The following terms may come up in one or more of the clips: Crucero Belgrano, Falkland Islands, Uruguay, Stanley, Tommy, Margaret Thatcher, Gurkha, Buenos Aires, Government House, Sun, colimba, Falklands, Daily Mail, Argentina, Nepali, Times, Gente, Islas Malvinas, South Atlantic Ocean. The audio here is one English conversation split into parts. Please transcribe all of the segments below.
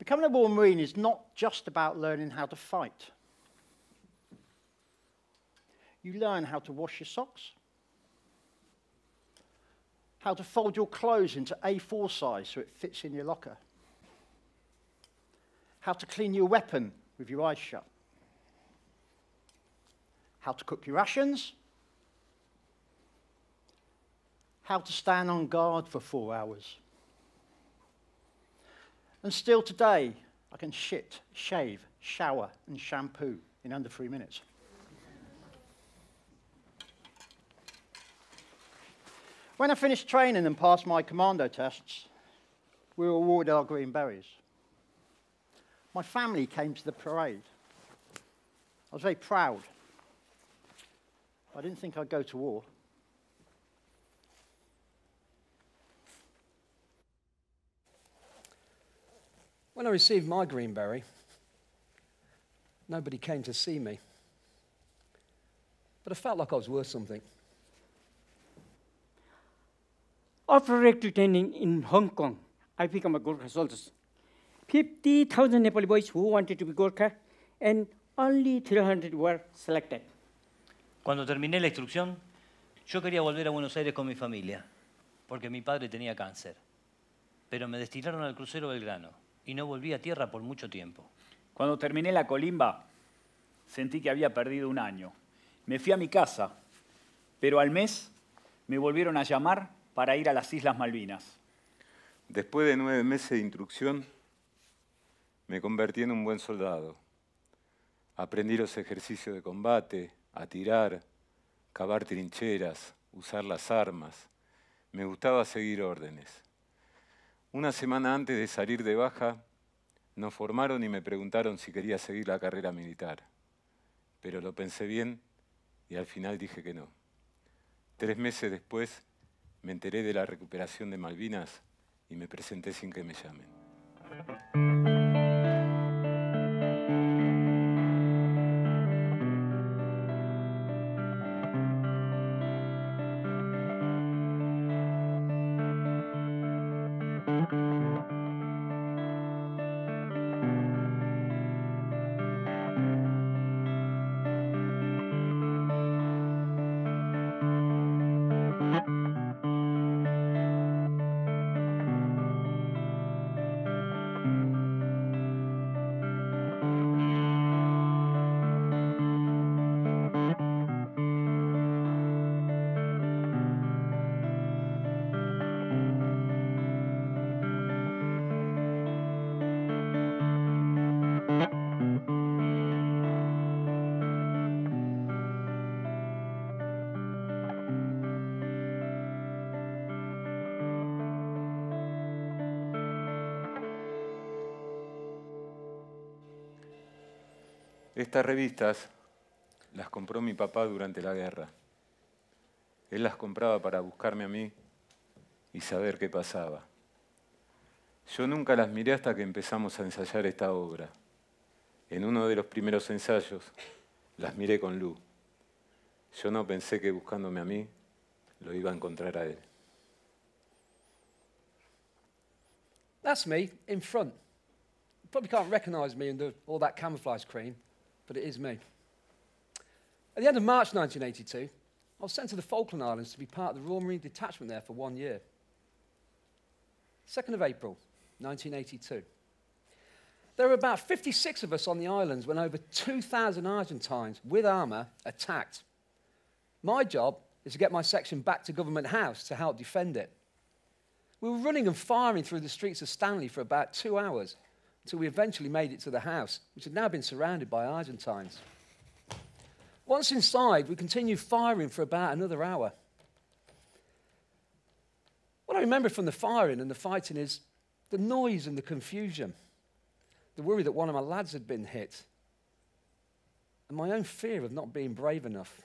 Becoming a war marine is not just about learning how to fight. You learn how to wash your socks, how to fold your clothes into A4 size so it fits in your locker, how to clean your weapon with your eyes shut, how to cook your rations, how to stand on guard for 4 hours. And still today, I can shit, shave, shower, and shampoo in under 3 minutes. When I finished training and passed my commando tests, we were awarded our green berets. My family came to the parade. I was very proud. I didn't think I'd go to war. When I received my green beret, nobody came to see me. But I felt like I was worth something. After regular training in Hong Kong, I became a Gurkha soldier. 50,000 Nepali boys who wanted to be Gurkha, and only 300 were selected. Cuando terminé la instrucción, yo quería volver a Buenos Aires con mi familia, porque mi padre tenía cáncer. Pero me destinaron al Crucero Belgrano. Y no volví a tierra por mucho tiempo. Cuando terminé la colimba, sentí que había perdido un año. Me fui a mi casa, pero al mes me volvieron a llamar para ir a las Islas Malvinas. Después de 9 meses de instrucción, me convertí en un buen soldado. Aprendí los ejercicios de combate, a tirar, cavar trincheras, usar las armas. Me gustaba seguir órdenes. Una semana antes de salir de baja, nos formaron y me preguntaron si quería seguir la carrera militar. Pero lo pensé bien y al final dije que no. 3 meses después, me enteré de la recuperación de Malvinas y me presenté sin que me llamen. Estas revistas las compró mi papá durante la guerra. Él las compraba para buscarme a mí y saber qué pasaba. Yo nunca las miré hasta que empezamos a ensayar esta obra. En uno de los primeros ensayos las miré con Lu. Yo no pensé que buscándome a mí lo iba a encontrar a él. That's me in front. You probably can't recognize me in all that camouflage cream. But it is me. At the end of March 1982, I was sent to the Falkland Islands to be part of the Royal Marine Detachment there for 1 year. 2nd of April, 1982. There were about 56 of us on the islands when over 2,000 Argentines with armour attacked. My job is to get my section back to Government House to help defend it. We were running and firing through the streets of Stanley for about 2 hours. Until we eventually made it to the house, which had now been surrounded by Argentines. Once inside, we continued firing for about another hour. What I remember from the firing and the fighting is the noise and the confusion, the worry that one of my lads had been hit, and my own fear of not being brave enough.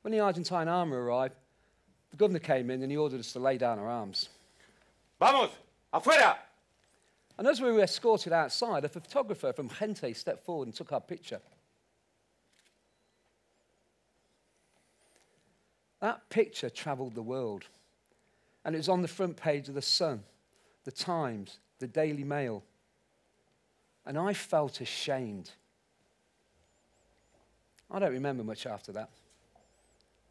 When the Argentine army arrived, the governor came in and he ordered us to lay down our arms. Vamos, afuera! And as we were escorted outside, a photographer from Gente stepped forward and took our picture. That picture travelled the world, and it was on the front page of the Sun, the Times, the Daily Mail, and I felt ashamed. I don't remember much after that.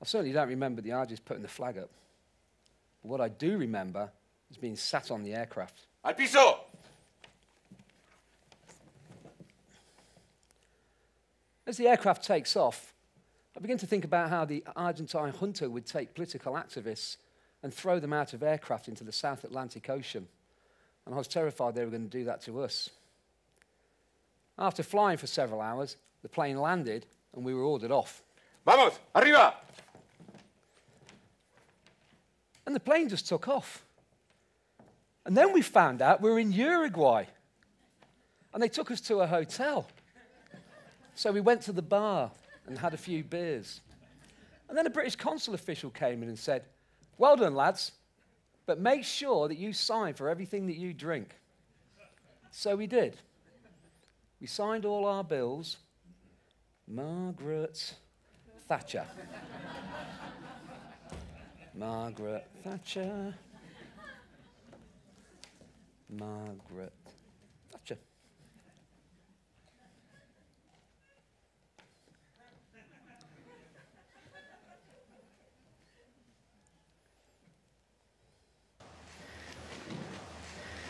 I certainly don't remember the Argies putting the flag up. But what I do remember is being sat on the aircraft. Al piso! As the aircraft takes off, I begin to think about how the Argentine junta would take political activists and throw them out of aircraft into the South Atlantic Ocean. And I was terrified they were going to do that to us. After flying for several hours, the plane landed and we were ordered off. Vamos, arriba! And the plane just took off. And then we found out we were in Uruguay. And they took us to a hotel. So we went to the bar and had a few beers. And then a British consul official came in and said, "Well done, lads, but make sure that you sign for everything that you drink." So we did. We signed all our bills. Margaret Thatcher. Margaret Thatcher. Margaret Thatcher.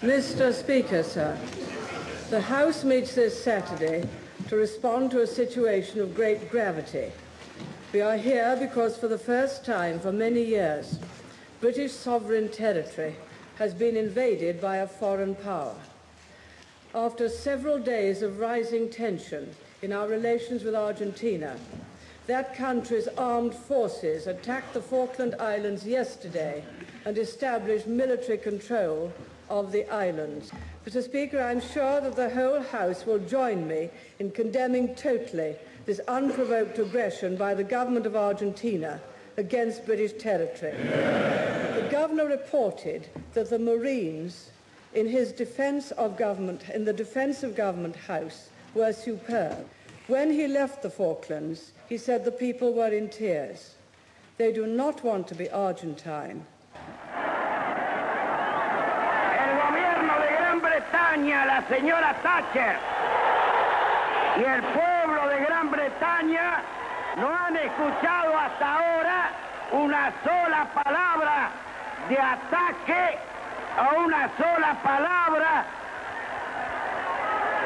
Mr. Speaker, sir, the House meets this Saturday to respond to a situation of great gravity. We are here because for the first time for many years, British sovereign territory has been invaded by a foreign power. After several days of rising tension in our relations with Argentina, that country's armed forces attacked the Falkland Islands yesterday and established military control of the islands. Mr. Speaker, I'm sure that the whole House will join me in condemning totally this unprovoked aggression by the government of Argentina against British territory. Yeah. The Governor reported that the Marines, in the defence of Government House, were superb. When he left the Falklands, he said the people were in tears. They do not want to be Argentine. La señora Thatcher y el pueblo de Gran Bretaña no han escuchado hasta ahora una sola palabra de ataque o una sola palabra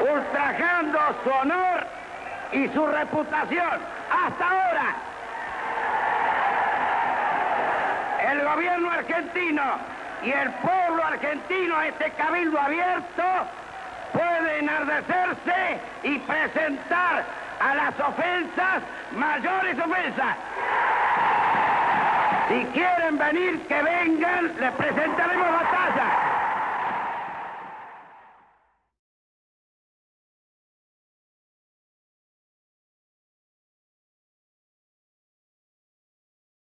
ultrajando su honor y su reputación. Hasta ahora, el gobierno argentino y el pueblo argentino, este cabildo abierto, puede enardecerse y presentar a las ofensas, mayores ofensas. Si quieren venir, que vengan, les presentaremos batalla.